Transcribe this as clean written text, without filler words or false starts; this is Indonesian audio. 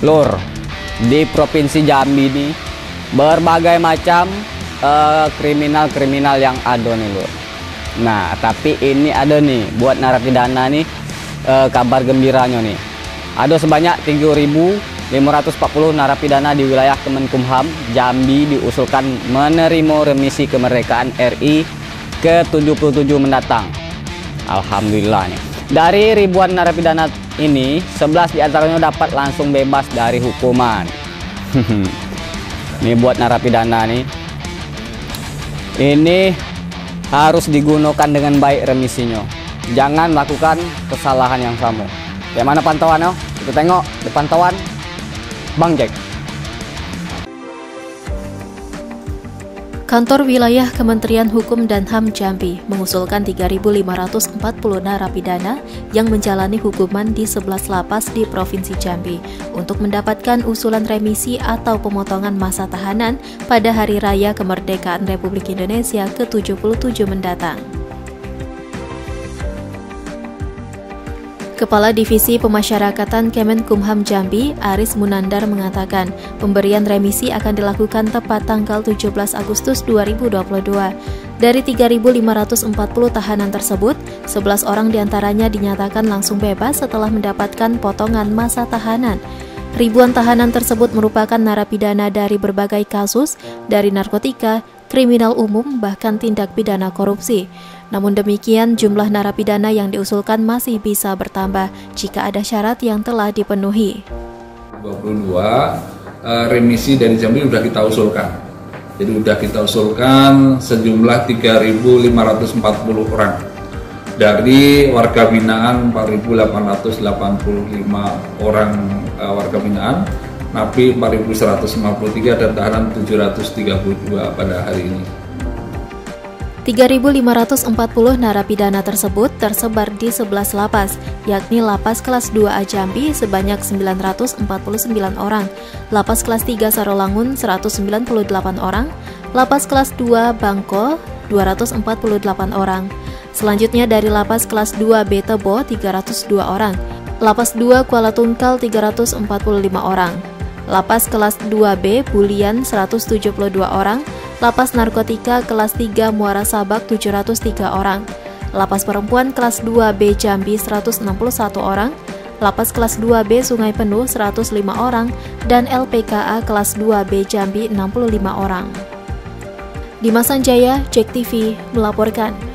Lur, di Provinsi Jambi ini berbagai macam kriminal-kriminal yang ada nih, Lur. Nah, tapi ini ada nih buat narapidana nih kabar gembiranya nih. Ada sebanyak 3.540 narapidana di wilayah Kemenkumham Jambi diusulkan menerima remisi kemerdekaan RI ke-77 mendatang. Alhamdulillah nih. Dari ribuan narapidana ini, 11 diantaranya dapat langsung bebas dari hukuman. Ini buat narapidana nih. Ini harus digunakan dengan baik remisinya. Jangan melakukan kesalahan yang sama. Kayak mana pantauannya? Kita tengok di pantauan Bang Jack. Kantor Wilayah Kementerian Hukum dan HAM Jambi mengusulkan 3.540 narapidana yang menjalani hukuman di 11 lapas di Provinsi Jambi untuk mendapatkan usulan remisi atau pemotongan masa tahanan pada Hari Raya Kemerdekaan Republik Indonesia ke-77 mendatang. Kepala Divisi Pemasyarakatan Kemenkumham Jambi, Aris Munandar mengatakan, pemberian remisi akan dilakukan tepat tanggal 17 Agustus 2022. Dari 3.540 tahanan tersebut, 11 orang diantaranya dinyatakan langsung bebas setelah mendapatkan potongan masa tahanan. Ribuan tahanan tersebut merupakan narapidana dari berbagai kasus, dari narkotika, kriminal umum, bahkan tindak pidana korupsi. Namun demikian, jumlah narapidana yang diusulkan masih bisa bertambah jika ada syarat yang telah dipenuhi. 22 remisi dari Jambi sudah kita usulkan. Jadi sudah kita usulkan sejumlah 3.540 orang. Dari warga binaan 4.885 orang warga binaan, napi 4.153 dan tahanan 732 pada hari ini. 3.540 narapidana tersebut tersebar di 11 lapas, yakni Lapas Kelas 2 Ajambi sebanyak 949 orang, Lapas Kelas 3 Sarolangun 198 orang, Lapas Kelas 2 Bangko 248 orang. Selanjutnya dari Lapas Kelas 2 Betebo 302 orang, Lapas 2 Kuala Tungkal 345 orang, Lapas Kelas 2B Bulian 172 orang, Lapas Narkotika Kelas 3 Muara Sabak 703 orang, Lapas Perempuan Kelas 2B Jambi 161 orang, Lapas Kelas 2B Sungai Penuh 105 orang, dan LPKA Kelas 2B Jambi 65 orang. Di Masanjaya, JEK TV melaporkan.